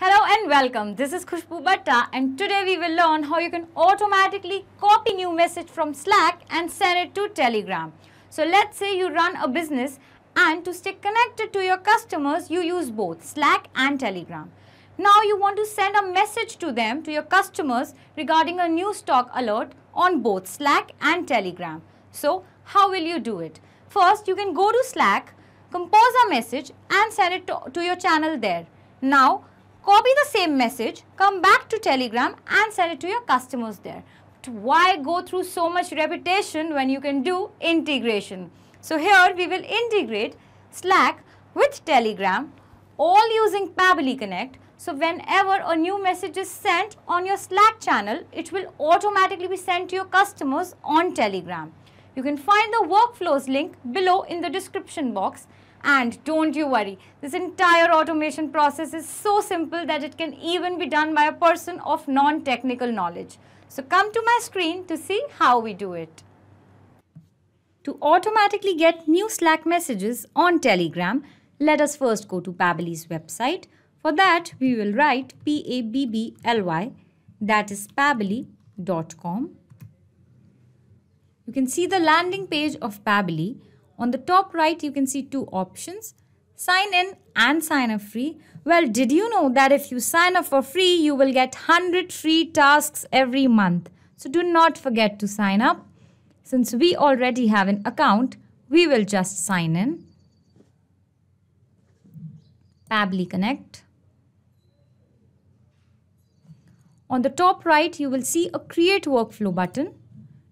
Hello and welcome. This is Khushboo Bhatta and today we will learn how you can automatically copy new message from Slack and send it to Telegram. So let's say you run a business and to stay connected to your customers you use both Slack and Telegram. Now you want to send a message to them, to your customers, regarding a new stock alert on both Slack and Telegram. So how will you do it? First you can go to Slack, compose a message and send it to your channel there. Now copy the same message, come back to Telegram and send it to your customers there. But why go through so much repetition when you can do integration? So here we will integrate Slack with Telegram, all using Pabbly Connect. So whenever a new message is sent on your Slack channel, it will automatically be sent to your customers on Telegram. You can find the workflows link below in the description box. And don't you worry, this entire automation process is so simple that it can even be done by a person of non-technical knowledge. So come to my screen to see how we do it. To automatically get new Slack messages on Telegram, let us first go to Pabbly's website. For that, we will write Pabbly, that is pabbly.com. You can see the landing page of Pabbly. On the top right, you can see two options, sign in and sign up free. Well, did you know that if you sign up for free, you will get 100 free tasks every month? So do not forget to sign up. Since we already have an account, we will just sign in. Pabbly Connect. On the top right, you will see a Create Workflow button.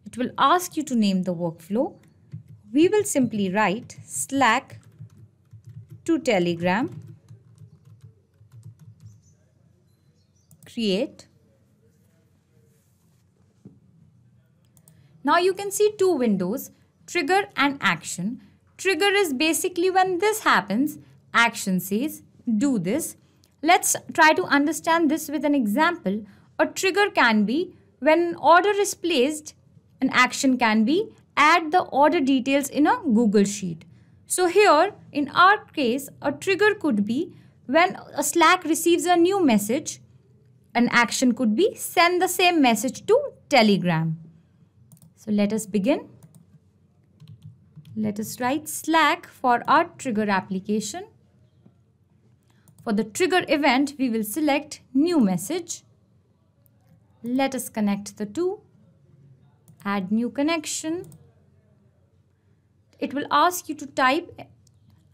It will ask you to name the workflow. We will simply write Slack to Telegram, create. Now you can see two windows, trigger and action. Trigger is basically when this happens, action says do this. Let's try to understand this with an example. A trigger can be when an order is placed, an action can be add the order details in a Google Sheet. So here in our case, a trigger could be when a Slack receives a new message. An action could be send the same message to Telegram. So let us begin. Let us write Slack for our trigger application. For the trigger event, we will select new message. Let us connect the two. Add new connection. It will ask you to type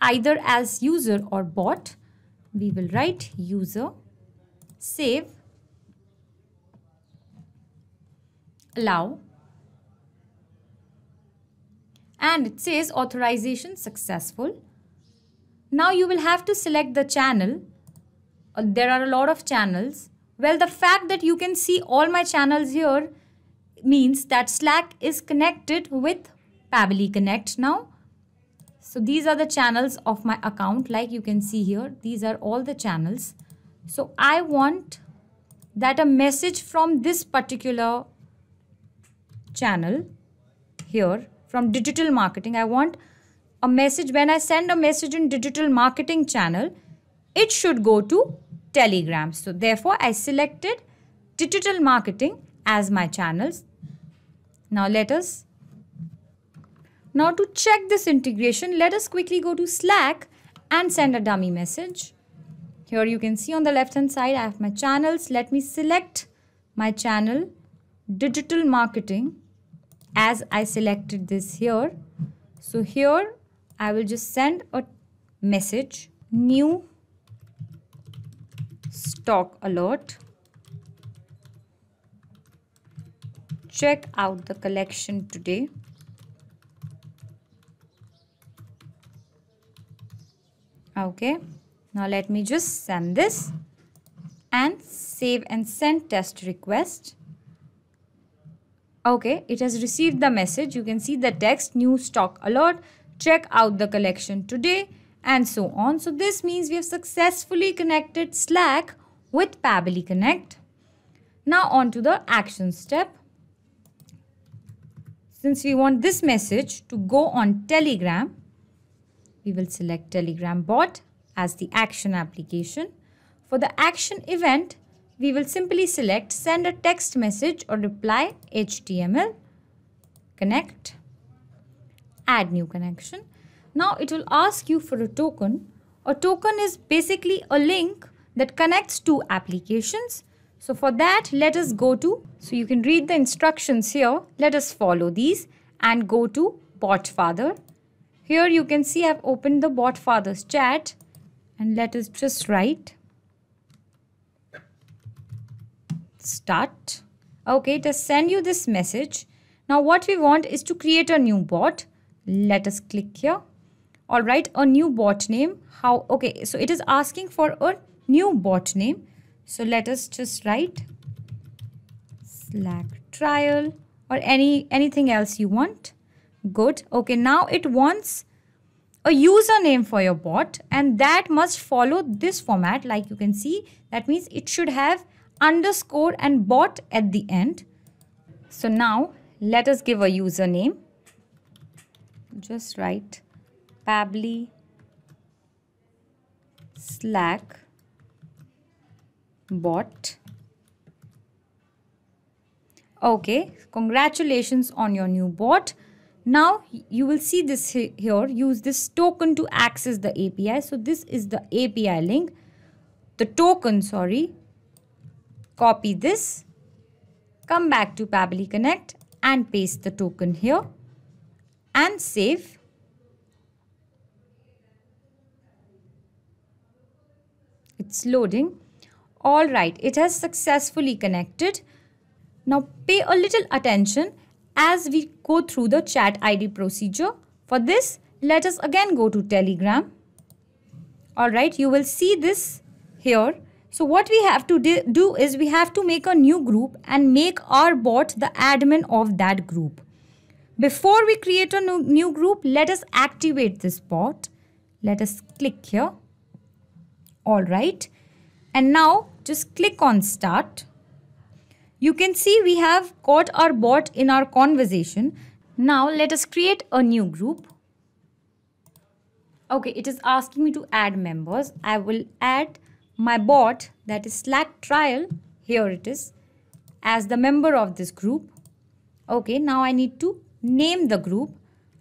either as user or bot. We will write user, save, allow, and it says authorization successful. Now you will have to select the channel. There are a lot of channels. Well, the fact that you can see all my channels here means that Slack is connected with Pabbly Connect now. So these are the channels of my account, like you can see here. These are all the channels. So I want that a message from this particular channel here, from digital marketing. I want a message, when I send a message in digital marketing channel, it should go to Telegram. So therefore I selected digital marketing as my channels. Now to check this integration, let us quickly go to Slack and send a dummy message. Here you can see on the left hand side I have my channels. Let me select my channel digital marketing as I selected this here. So here I will just send a message, new stock alert. Check out the collection today. Okay, now let me just send this and save and send test request. Okay, it has received the message. You can see the text, new stock alert, check out the collection today, and so on. So this means we have successfully connected Slack with Pabbly Connect. Now on to the action step. Since we want this message to go on Telegram, we will select Telegram bot as the action application. For the action event, we will simply select send a text message or reply HTML, connect, add new connection. Now it will ask you for a token. A token is basically a link that connects two applications. So for that, let us go to, so you can read the instructions here. Let us follow these and go to Botfather. Here you can see I've opened the Botfather's chat and let us just write start. Okay, it has sent you this message. Now what we want is to create a new bot. Let us click here. All right, a new bot name. How? Okay, so it is asking for a new bot name. So let us just write Slack trial or anything else you want. Good. Okay, now it wants a username for your bot and that must follow this format. Like you can see, that means it should have underscore and bot at the end. So now let us give a username. Just write Pabbly Slack bot. Okay, congratulations on your new bot. Now you will see this here, use this token to access the API. So this is the API link, the token, sorry. Copy this, come back to Pabbly Connect and paste the token here and save. It's loading. All right, it has successfully connected. Now pay a little attention as we go through the chat ID procedure. For this, let us again go to Telegram. All right, you will see this here. So what we have to do is we have to make a new group and make our bot the admin of that group. Before we create a new group, let us activate this bot. Let us click here. All right. And now just click on start. You can see we have got our bot in our conversation. Now let us create a new group. Okay, it is asking me to add members. I will add my bot, that is Slack trial, here it is, as the member of this group. Okay, now I need to name the group.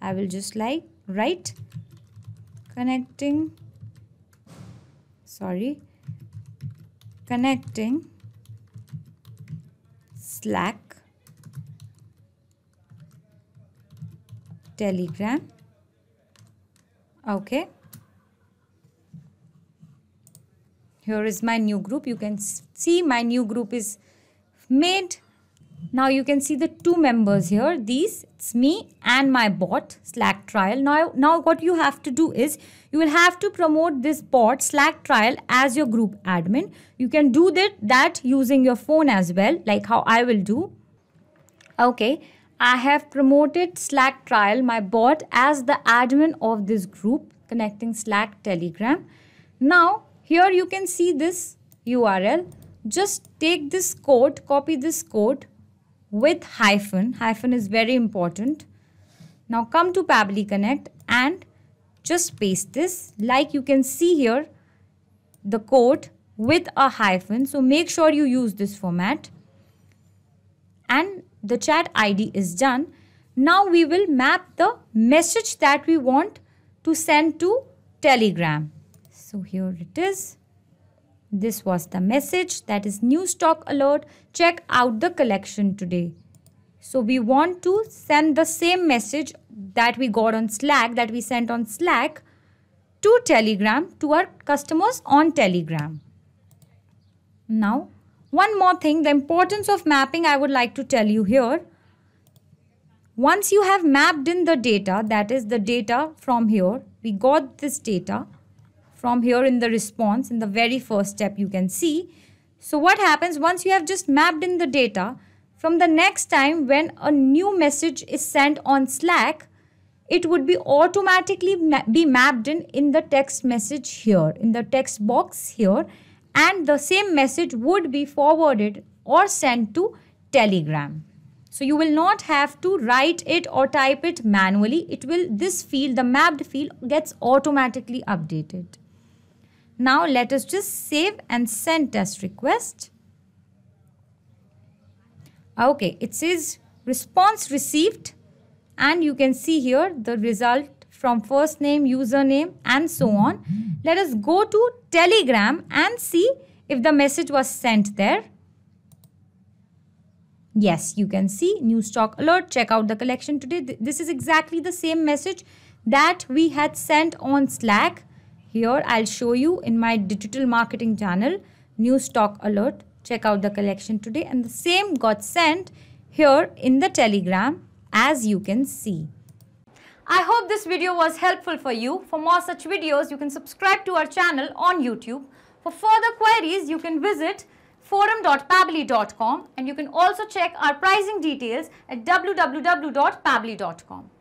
I will just like write connecting Slack Telegram. Okay. Here is my new group. You can see my new group is made. Now you can see the two members here. These, it's me and my bot Slack trial. Now what you have to do is you will have to promote this bot Slack trial as your group admin. You can do that using your phone as well, like how I will do. Okay, I have promoted Slack trial, my bot, as the admin of this group connecting Slack Telegram. Now here you can see this URL. Just take this code, copy this code with hyphen. Hyphen is very important. Now come to Pabbly Connect and just paste this. Like you can see here, the code with a hyphen. So make sure you use this format. And the chat ID is done. Now we will map the message that we want to send to Telegram. So here it is. This was the message, that is new stock alert, check out the collection today. So we want to send the same message that we got on Slack, that we sent on Slack, to Telegram, to our customers on Telegram. Now, one more thing, the importance of mapping I would like to tell you here. Once you have mapped in the data, that is the data from here, we got this data from here in the response, in the very first step you can see. So what happens once you have just mapped in the data, from the next time when a new message is sent on Slack, it would be automatically mapped in the text message here, in the text box here, and the same message would be forwarded or sent to Telegram. So you will not have to write it or type it manually. It will, this field, the mapped field, gets automatically updated. Now let us just save and send test request. Okay, it says response received, and you can see here the result from first name, username, and so on. Let us go to Telegram and see if the message was sent there. Yes, you can see new stock alert, check out the collection today. This is exactly the same message that we had sent on Slack. Here I'll show you in my digital marketing channel, new stock alert, check out the collection today, and the same got sent here in the Telegram, as you can see. I hope this video was helpful for you. For more such videos, you can subscribe to our channel on YouTube. For further queries, you can visit forum.pabbly.com, and you can also check our pricing details at www.pabbly.com.